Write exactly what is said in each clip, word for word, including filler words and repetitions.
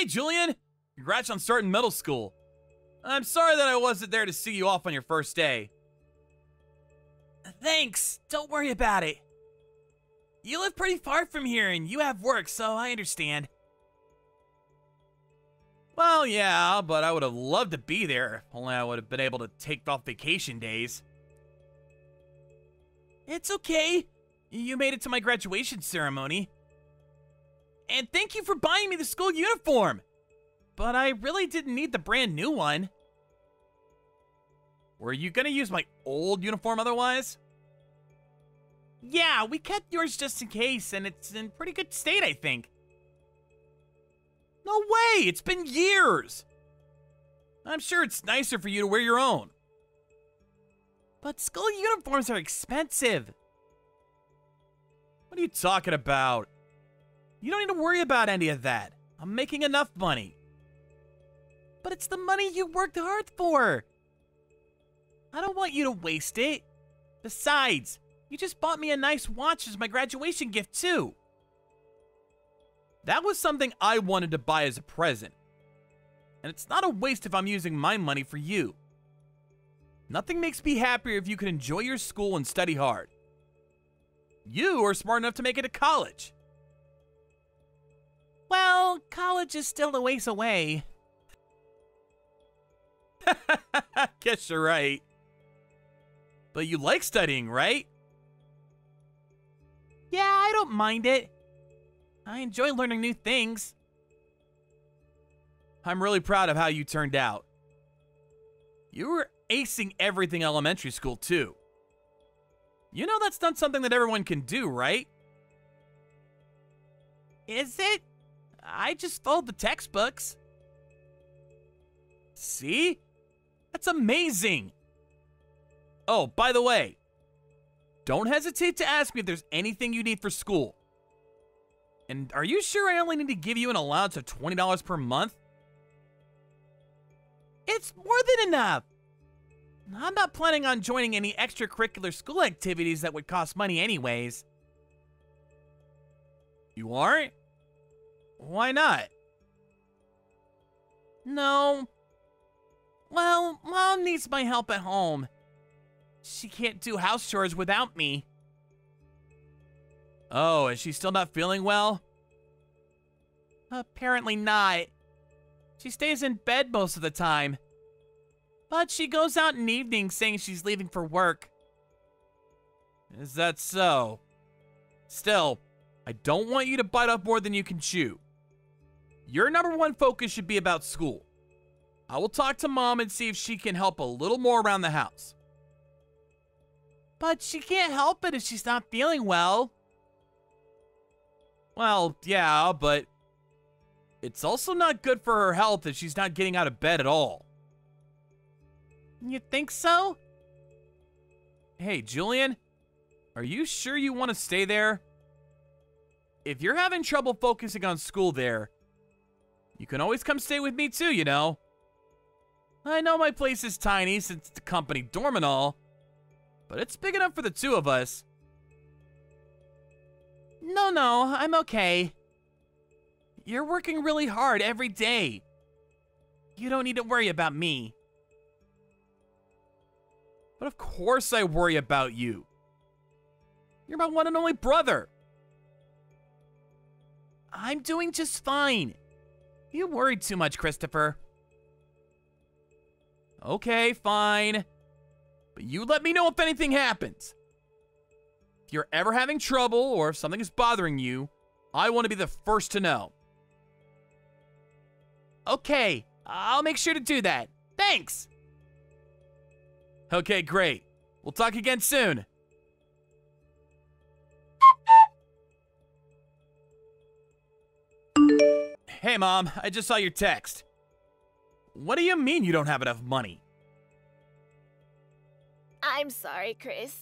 Hey, Julian! Congrats on starting middle school. I'm sorry that I wasn't there to see you off on your first day. Thanks. Don't worry about it. You live pretty far from here, and you have work, so I understand. Well, yeah, but I would have loved to be there, if only I would have been able to take off vacation days. It's okay. You made it to my graduation ceremony. And thank you for buying me the school uniform! But I really didn't need the brand new one. Were you gonna use my old uniform otherwise? Yeah, we kept yours just in case, and it's in pretty good state, I think. No way! It's been years! I'm sure it's nicer for you to wear your own. But school uniforms are expensive. What are you talking about? You don't need to worry about any of that. I'm making enough money. But it's the money you worked hard for. I don't want you to waste it. Besides, you just bought me a nice watch as my graduation gift, too. That was something I wanted to buy as a present. And it's not a waste if I'm using my money for you. Nothing makes me happier if you can enjoy your school and study hard. You are smart enough to make it to college. Well, college is still a ways away. Guess you're right. But you like studying, right? Yeah, I don't mind it. I enjoy learning new things. I'm really proud of how you turned out. You were acing everything elementary school, too. You know that's not something that everyone can do, right? Is it? I just followed the textbooks. See? That's amazing! Oh, by the way, don't hesitate to ask me if there's anything you need for school. And are you sure I only need to give you an allowance of twenty dollars per month? It's more than enough! I'm not planning on joining any extracurricular school activities that would cost money anyways. You aren't? Why not? No. Well, Mom needs my help at home. She can't do house chores without me. Oh, is she still not feeling well? Apparently not. She stays in bed most of the time. But she goes out in the evening saying she's leaving for work. Is that so? Still, I don't want you to bite off more than you can chew. Your number one focus should be about school. I will talk to Mom and see if she can help a little more around the house. But she can't help it if she's not feeling well. Well, yeah, but it's also not good for her health if she's not getting out of bed at all. You think so? Hey, Julian, are you sure you want to stay there? If you're having trouble focusing on school there, you can always come stay with me too, you know. I know my place is tiny since the company dorm and all, but it's big enough for the two of us. No, no, I'm okay. You're working really hard every day. You don't need to worry about me. But of course I worry about you. You're my one and only brother. I'm doing just fine. You worried too much, Christopher. Okay, fine. But you let me know if anything happens. If you're ever having trouble or if something is bothering you, I want to be the first to know. Okay, I'll make sure to do that. Thanks. Okay, great. We'll talk again soon. Hey, Mom, I just saw your text. What do you mean you don't have enough money? I'm sorry, Chris.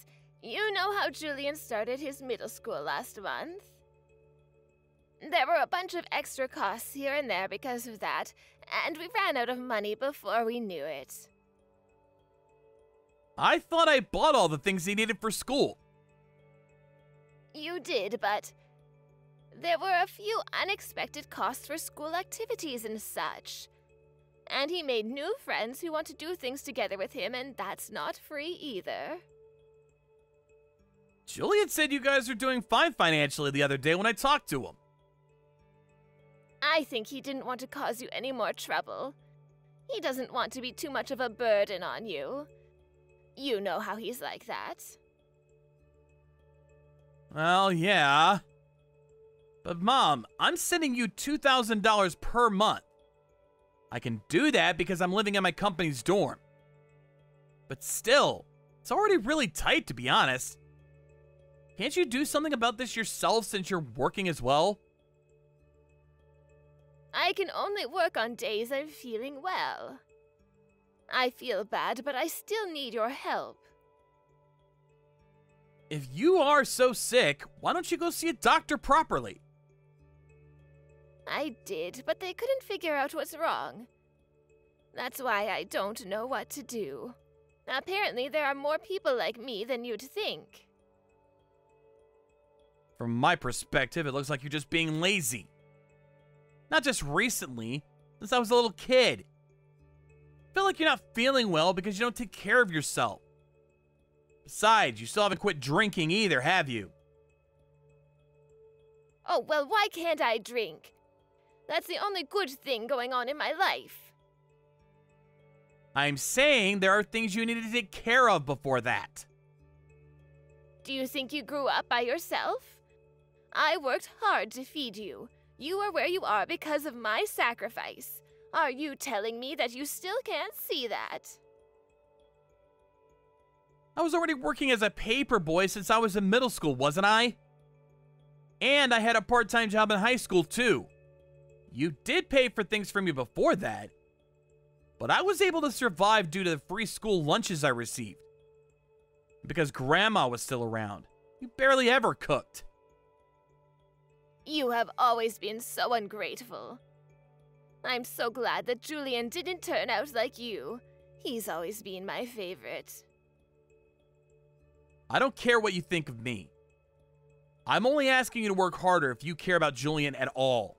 You know how Julian started his middle school last month? There were a bunch of extra costs here and there because of that, and we ran out of money before we knew it. I thought I bought all the things he needed for school. You did, but there were a few unexpected costs for school activities and such. And he made new friends who want to do things together with him, and that's not free either. Juliet said you guys were doing fine financially the other day when I talked to him. I think he didn't want to cause you any more trouble. He doesn't want to be too much of a burden on you. You know how he's like that. Well, yeah. But Mom, I'm sending you two thousand dollars per month. I can do that because I'm living in my company's dorm. But still, it's already really tight, to be honest. Can't you do something about this yourself since you're working as well? I can only work on days I'm feeling well. I feel bad, but I still need your help. If you are so sick, why don't you go see a doctor properly? I did, but they couldn't figure out what's wrong. That's why I don't know what to do. Apparently, there are more people like me than you'd think. From my perspective, it looks like you're just being lazy. Not just recently, since I was a little kid. I feel like you're not feeling well because you don't take care of yourself. Besides, you still haven't quit drinking either, have you? Oh, well, why can't I drink? That's the only good thing going on in my life. I'm saying there are things you need to take care of before that. Do you think you grew up by yourself? I worked hard to feed you. You are where you are because of my sacrifice. Are you telling me that you still can't see that? I was already working as a paper boy since I was in middle school, wasn't I? And I had a part-time job in high school, too. You did pay for things for me before that, but I was able to survive due to the free school lunches I received. Because Grandma was still around, you barely ever cooked. You have always been so ungrateful. I'm so glad that Julian didn't turn out like you. He's always been my favorite. I don't care what you think of me. I'm only asking you to work harder if you care about Julian at all.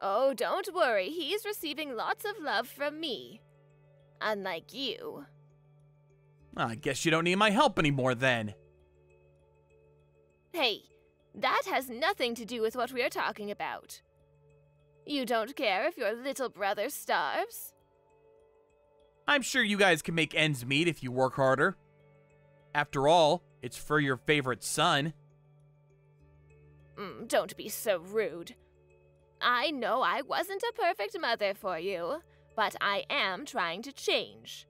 Oh, don't worry. He's receiving lots of love from me. Unlike you. I guess you don't need my help anymore then. Hey, that has nothing to do with what we're talking about. You don't care if your little brother starves? I'm sure you guys can make ends meet if you work harder. After all, it's for your favorite son. Mm, don't be so rude. I know I wasn't a perfect mother for you, but I am trying to change.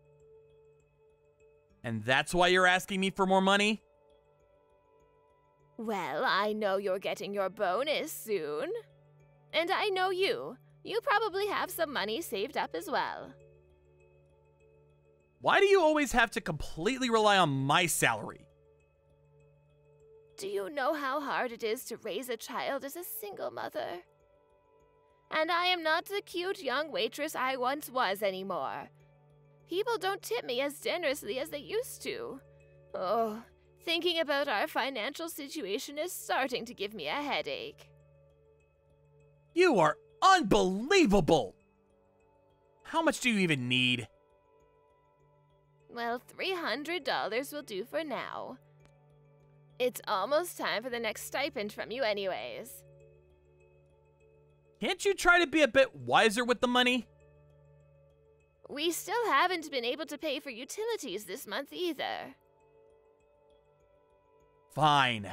And that's why you're asking me for more money? Well, I know you're getting your bonus soon. And I know you. You probably have some money saved up as well. Why do you always have to completely rely on my salary? Do you know how hard it is to raise a child as a single mother? And I am not the cute young waitress I once was anymore. People don't tip me as generously as they used to. Oh, thinking about our financial situation is starting to give me a headache. You are unbelievable! How much do you even need? Well, three hundred dollars will do for now. It's almost time for the next stipend from you anyways. Can't you try to be a bit wiser with the money? We still haven't been able to pay for utilities this month either. Fine.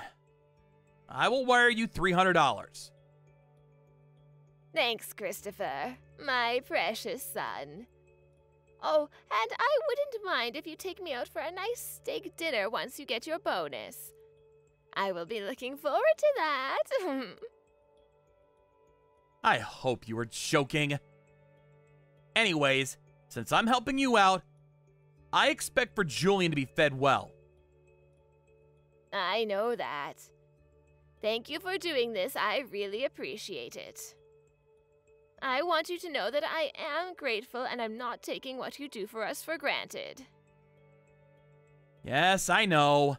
I will wire you three hundred dollars. Thanks, Christopher, my precious son. Oh, and I wouldn't mind if you take me out for a nice steak dinner once you get your bonus. I will be looking forward to that. I hope you were joking. Anyways, since I'm helping you out, I expect for Julian to be fed well. I know that. Thank you for doing this. I really appreciate it. I want you to know that I am grateful and I'm not taking what you do for us for granted. Yes, I know.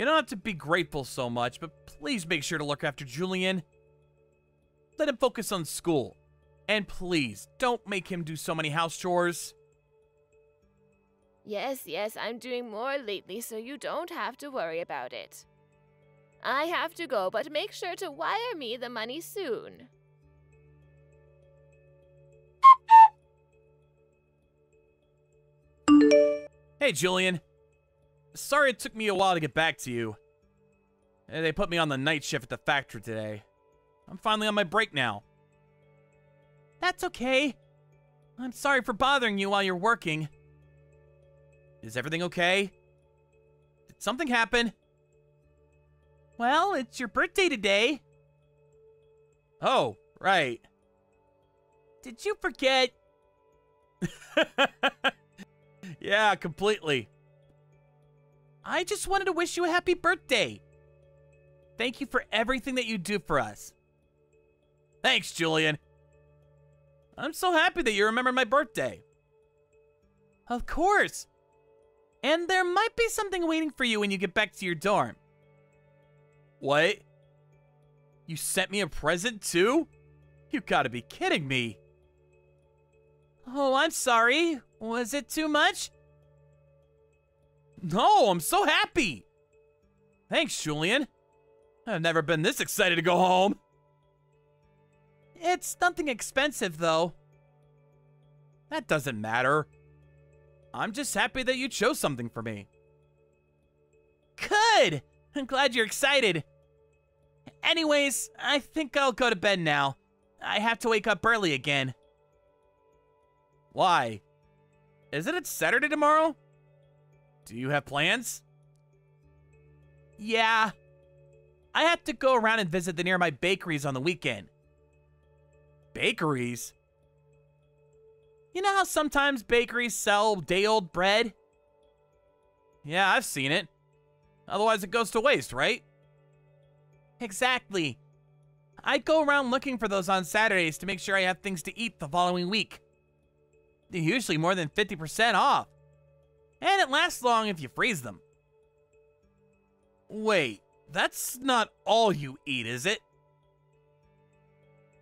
You don't have to be grateful so much, but please make sure to look after Julian. Let him focus on school. And please, don't make him do so many house chores. Yes, yes, I'm doing more lately, so you don't have to worry about it. I have to go, but make sure to wire me the money soon. Hey, Julian. Sorry it took me a while to get back to you. They put me on the night shift at the factory today. I'm finally on my break now. That's okay. I'm sorry for bothering you while you're working. Is everything okay? Did something happen? Well, it's your birthday today. Oh, right. Did you forget? Yeah, completely. I just wanted to wish you a happy birthday. Thank you for everything that you do for us. Thanks, Julian. I'm so happy that you remembered my birthday. Of course. And there might be something waiting for you when you get back to your dorm. What? You sent me a present too? You gotta be kidding me. Oh, I'm sorry. Was it too much? No, I'm so happy. Thanks, Julian. I've never been this excited to go home. It's nothing expensive, though. That doesn't matter. I'm just happy that you chose something for me. Good! I'm glad you're excited. Anyways, I think I'll go to bed now. I have to wake up early again. Why? Isn't it Saturday tomorrow? Do you have plans? Yeah. I have to go around and visit the nearby bakeries on the weekend. Bakeries? You know how sometimes bakeries sell day-old bread? Yeah, I've seen it. Otherwise it goes to waste, right? Exactly. I go around looking for those on Saturdays to make sure I have things to eat the following week. They're usually more than fifty percent off. And it lasts long if you freeze them. Wait, that's not all you eat, is it?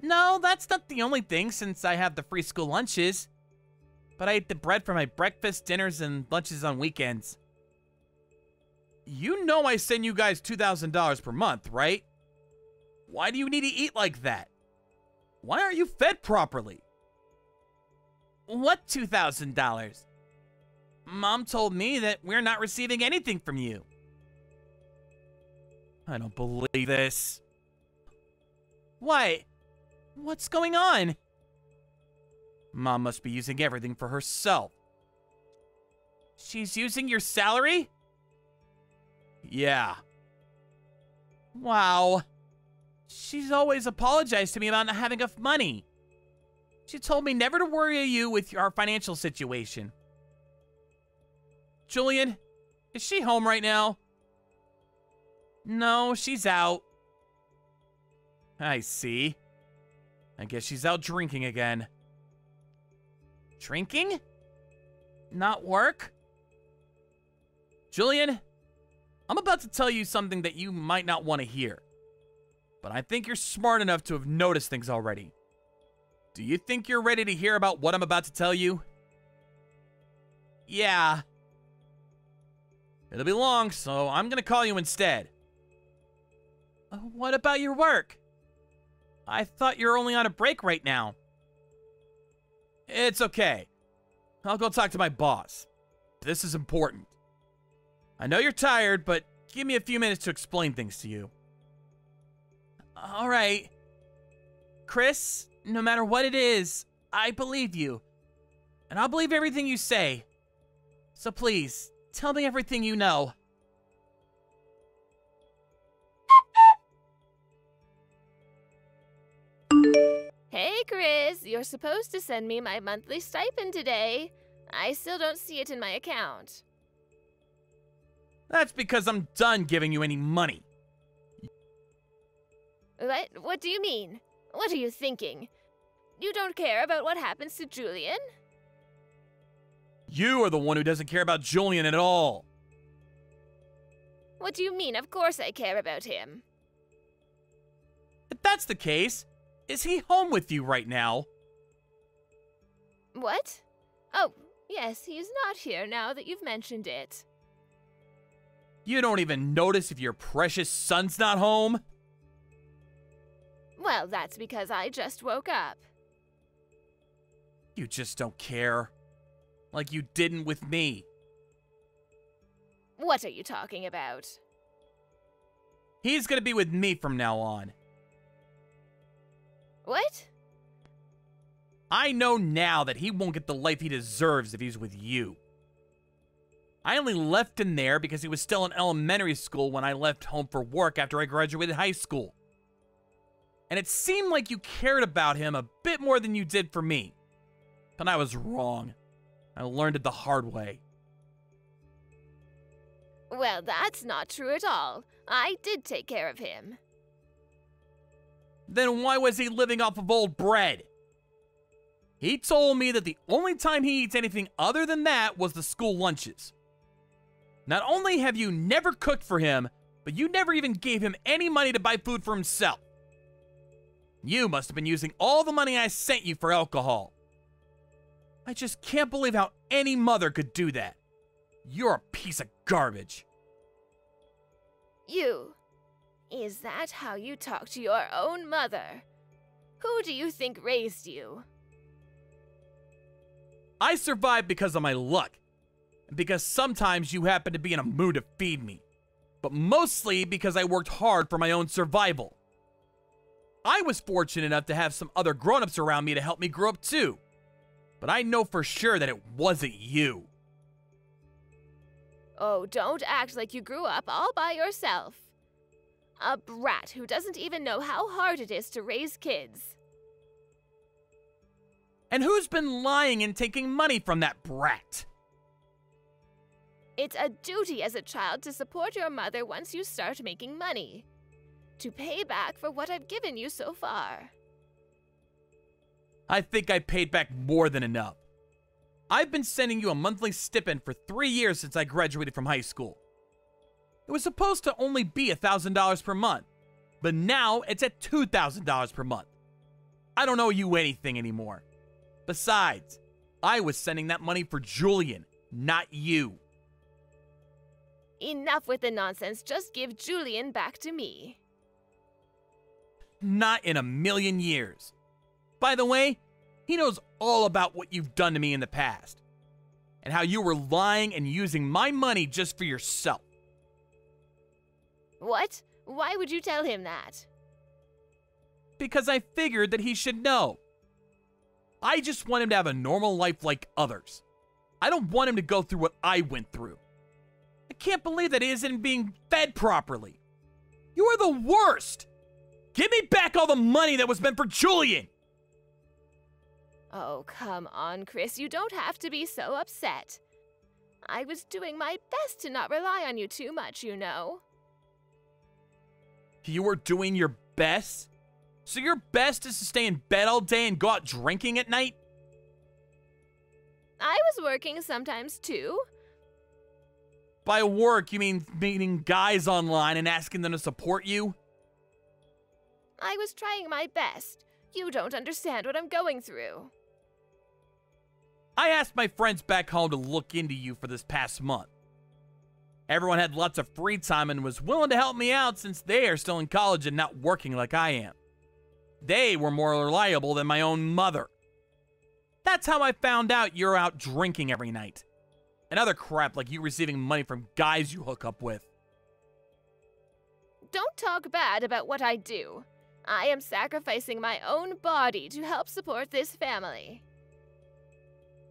No, that's not the only thing since I have the free school lunches. But I eat the bread for my breakfast, dinners, and lunches on weekends. You know I send you guys two thousand dollars per month, right? Why do you need to eat like that? Why aren't you fed properly? What two thousand dollars? Mom told me that we're not receiving anything from you. I don't believe this. What? What's going on? Mom must be using everything for herself. She's using your salary? Yeah. Wow. She's always apologized to me about not having enough money. She told me never to worry you with our financial situation. Julian, is she home right now? No, she's out. I see. I guess she's out drinking again. Drinking? Not work? Julian, I'm about to tell you something that you might not want to hear. But I think you're smart enough to have noticed things already. Do you think you're ready to hear about what I'm about to tell you? Yeah. It'll be long, so I'm gonna call you instead. What about your work? I thought you were only on a break right now. It's okay. I'll go talk to my boss. This is important. I know you're tired, but give me a few minutes to explain things to you. All right. Chris, no matter what it is, I believe you. And I'll believe everything you say. So please, tell me everything you know. Hey, Chris, you're supposed to send me my monthly stipend today. I still don't see it in my account. That's because I'm done giving you any money. What? What do you mean? What are you thinking? You don't care about what happens to Julian? You are the one who doesn't care about Julian at all. What do you mean? Of course I care about him. If that's the case, is he home with you right now? What? Oh, yes, he is not here now that you've mentioned it. You don't even notice if your precious son's not home? Well, that's because I just woke up. You just don't care. Like you didn't with me. What are you talking about? He's gonna be with me from now on. What? I know now that he won't get the life he deserves if he's with you. I only left him there because he was still in elementary school when I left home for work after I graduated high school. And it seemed like you cared about him a bit more than you did for me. But I was wrong. I learned it the hard way. Well, that's not true at all. I did take care of him. Then why was he living off of old bread? He told me that the only time he eats anything other than that was the school lunches. Not only have you never cooked for him, but you never even gave him any money to buy food for himself. You must have been using all the money I sent you for alcohol. I just can't believe how any mother could do that. You're a piece of garbage. You. Is that how you talk to your own mother? Who do you think raised you? I survived because of my luck. And because sometimes you happen to be in a mood to feed me. But mostly because I worked hard for my own survival. I was fortunate enough to have some other grown-ups around me to help me grow up too. But I know for sure that it wasn't you. Oh, don't act like you grew up all by yourself. A brat who doesn't even know how hard it is to raise kids. And who's been lying and taking money from that brat? It's a duty as a child to support your mother once you start making money. To pay back for what I've given you so far. I think I paid back more than enough. I've been sending you a monthly stipend for three years since I graduated from high school. It was supposed to only be one thousand dollars per month, but now it's at two thousand dollars per month. I don't owe you anything anymore. Besides, I was sending that money for Julian, not you. Enough with the nonsense. Just give Julian back to me. Not in a million years. By the way, he knows all about what you've done to me in the past, and how you were lying and using my money just for yourself. What? Why would you tell him that? Because I figured that he should know. I just want him to have a normal life like others. I don't want him to go through what I went through. I can't believe that he isn't being fed properly. You are the worst! Give me back all the money that was meant for Julian! Oh, come on, Chris. You don't have to be so upset. I was doing my best to not rely on you too much, you know. You were doing your best? So your best is to stay in bed all day and go out drinking at night? I was working sometimes, too. By work, you mean meeting guys online and asking them to support you? I was trying my best. You don't understand what I'm going through. I asked my friends back home to look into you for this past month. Everyone had lots of free time and was willing to help me out since they are still in college and not working like I am. They were more reliable than my own mother. That's how I found out you're out drinking every night. And other crap like you receiving money from guys you hook up with. Don't talk bad about what I do. I am sacrificing my own body to help support this family.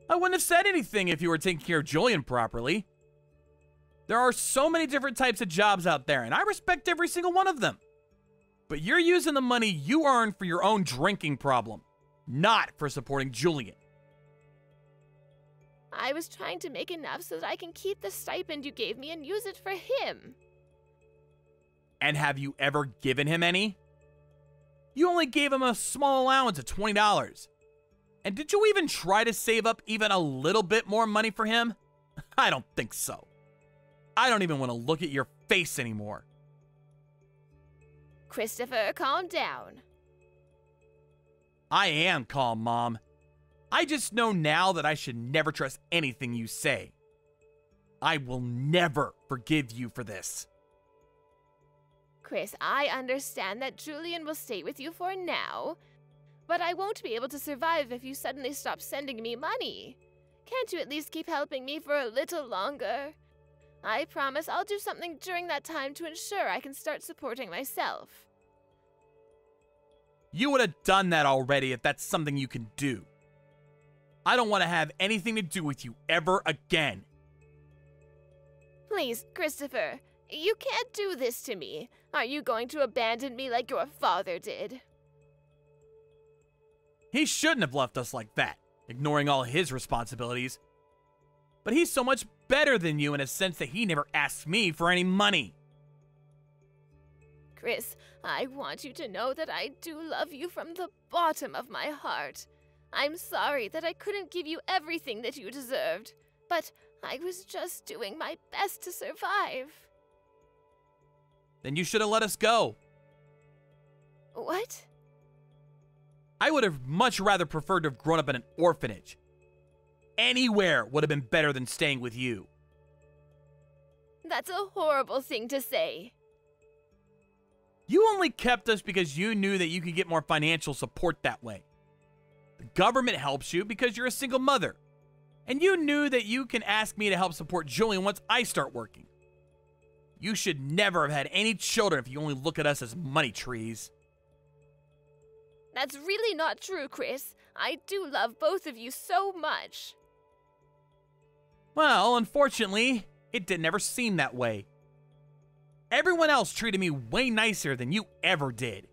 I wouldn't have said anything if you were taking care of Julian properly. There are so many different types of jobs out there, and I respect every single one of them. But you're using the money you earn for your own drinking problem, not for supporting Julian. I was trying to make enough so that I can keep the stipend you gave me and use it for him. And have you ever given him any? You only gave him a small allowance of twenty dollars. And did you even try to save up even a little bit more money for him? I don't think so. I don't even want to look at your face anymore. Christopher, calm down. I am calm, Mom. I just know now that I should never trust anything you say. I will never forgive you for this. Chris, I understand that Julian will stay with you for now, but I won't be able to survive if you suddenly stop sending me money. Can't you at least keep helping me for a little longer? I promise I'll do something during that time to ensure I can start supporting myself. You would have done that already if that's something you can do. I don't want to have anything to do with you ever again. Please, Christopher, you can't do this to me. Are you going to abandon me like your father did? He shouldn't have left us like that, ignoring all his responsibilities. But he's so much better than you in a sense that he never asked me for any money. Chris, I want you to know that I do love you from the bottom of my heart. I'm sorry that I couldn't give you everything that you deserved, but I was just doing my best to survive. Then you should have let us go. What? I would have much rather preferred to have grown up in an orphanage. Anywhere would have been better than staying with you. That's a horrible thing to say. You only kept us because you knew that you could get more financial support that way. The government helps you because you're a single mother. And you knew that you can ask me to help support Julian once I start working. You should never have had any children if you only look at us as money trees. That's really not true, Chris. I do love both of you so much. Well, unfortunately, it didn't ever seem that way. Everyone else treated me way nicer than you ever did.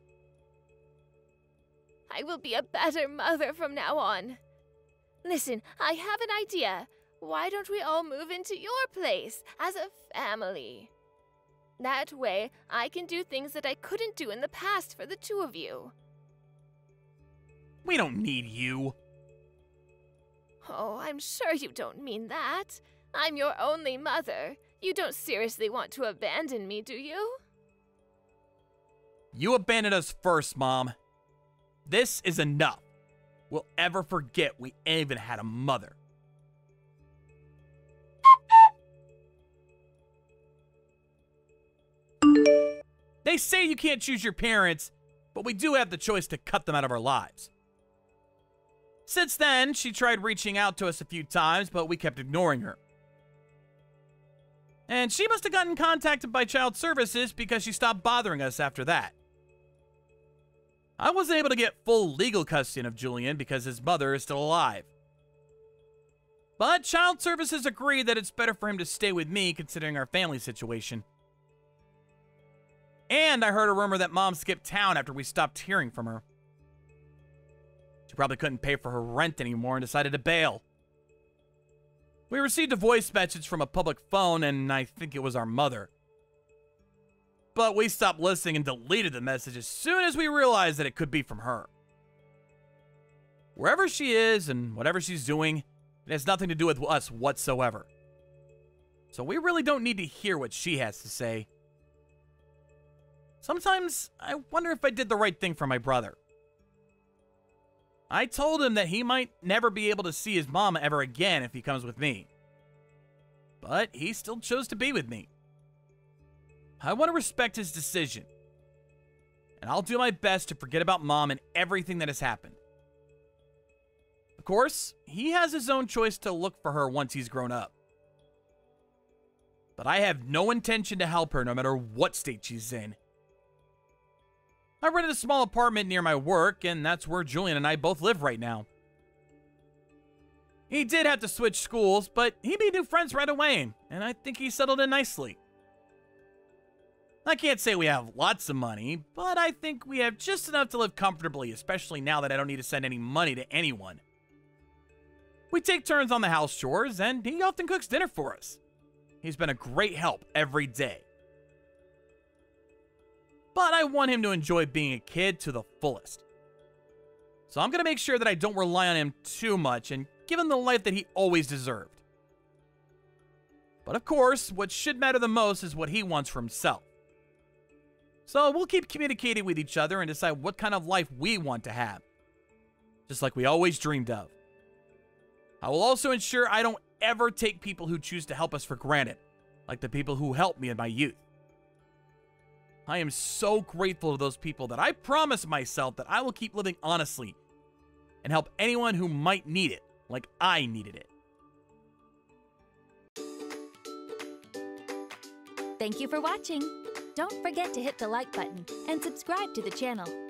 I will be a better mother from now on. Listen, I have an idea. Why don't we all move into your place as a family? That way, I can do things that I couldn't do in the past for the two of you. We don't need you. Oh, I'm sure you don't mean that. I'm your only mother. You don't seriously want to abandon me, do you? You abandoned us first, Mom. This is enough. We'll ever forget we even had a mother. They say you can't choose your parents, but we do have the choice to cut them out of our lives. Since then, she tried reaching out to us a few times, but we kept ignoring her. And she must have gotten contacted by Child Services because she stopped bothering us after that. I wasn't able to get full legal custody of Julian because his mother is still alive. But Child Services agreed that it's better for him to stay with me considering our family situation. And I heard a rumor that Mom skipped town after we stopped hearing from her. She probably couldn't pay for her rent anymore and decided to bail. We received a voice message from a public phone and I think it was our mother. But we stopped listening and deleted the message as soon as we realized that it could be from her. Wherever she is and whatever she's doing, it has nothing to do with us whatsoever. So we really don't need to hear what she has to say. Sometimes I wonder if I did the right thing for my brother. I told him that he might never be able to see his mom ever again if he comes with me. But he still chose to be with me. I want to respect his decision, and I'll do my best to forget about Mom and everything that has happened. Of course, he has his own choice to look for her once he's grown up. But I have no intention to help her no matter what state she's in. I rented a small apartment near my work, and that's where Julian and I both live right now. He did have to switch schools, but he made new friends right away, and I think he settled in nicely. I can't say we have lots of money, but I think we have just enough to live comfortably, especially now that I don't need to send any money to anyone. We take turns on the house chores, and he often cooks dinner for us. He's been a great help every day. But I want him to enjoy being a kid to the fullest. So I'm going to make sure that I don't rely on him too much and give him the life that he always deserved. But of course, what should matter the most is what he wants for himself. So we'll keep communicating with each other and decide what kind of life we want to have, just like we always dreamed of. I will also ensure I don't ever take people who choose to help us for granted, like the people who helped me in my youth. I am so grateful to those people that I promise myself that I will keep living honestly and help anyone who might need it, like I needed it. Thank you for watching. Don't forget to hit the like button and subscribe to the channel.